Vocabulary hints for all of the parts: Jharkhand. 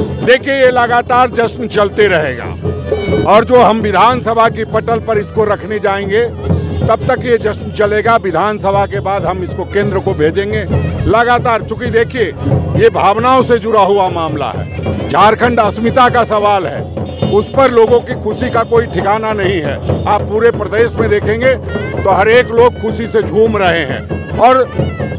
देखिए ये लगातार जश्न चलते रहेगा और जो हम विधानसभा की पटल पर इसको रखने जाएंगे तब तक ये जश्न चलेगा। विधानसभा के बाद हम इसको केंद्र को भेजेंगे लगातार, चूँकि देखिए ये भावनाओं से जुड़ा हुआ मामला है। झारखंड अस्मिता का सवाल है, उस पर लोगों की खुशी का कोई ठिकाना नहीं है। आप पूरे प्रदेश में देखेंगे तो हर एक लोग खुशी से झूम रहे हैं और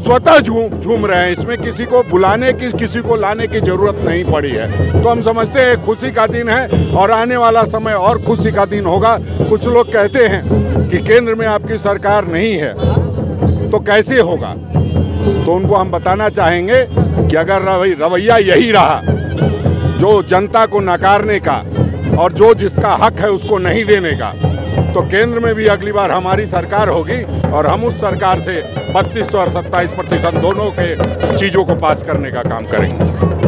स्वतः झूम रहे हैं। इसमें किसी को बुलाने की, किसी को लाने की जरूरत नहीं पड़ी है। तो हम समझते हैं खुशी का दिन है और आने वाला समय और खुशी का दिन होगा। कुछ लोग कहते हैं कि केंद्र में आपकी सरकार नहीं है तो कैसे होगा, तो उनको हम बताना चाहेंगे कि अगर रवैया यही रहा जो जनता को नकारने का और जो जिसका हक है उसको नहीं देने का, तो केंद्र में भी अगली बार हमारी सरकार होगी और हम उस सरकार से 32 और 27% दोनों के चीज़ों को पास करने का काम करेंगे।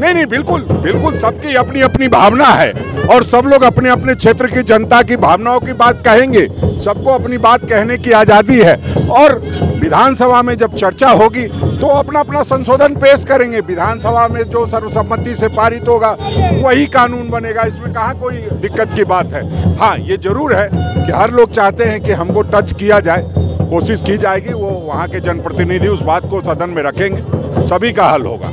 नहीं, बिल्कुल बिल्कुल सबकी अपनी अपनी भावना है और सब लोग अपने अपने क्षेत्र की जनता की भावनाओं की बात कहेंगे। सबको अपनी बात कहने की आज़ादी है और विधानसभा में जब चर्चा होगी तो अपना अपना संशोधन पेश करेंगे। विधानसभा में जो सर्वसम्मति से पारित होगा वही कानून बनेगा, इसमें कहाँ कोई दिक्कत की बात है। हाँ, ये जरूर है कि हर लोग चाहते हैं कि हमको टच किया जाए, कोशिश की जाएगी, वो वहाँ के जनप्रतिनिधि उस बात को सदन में रखेंगे, सभी का हल होगा।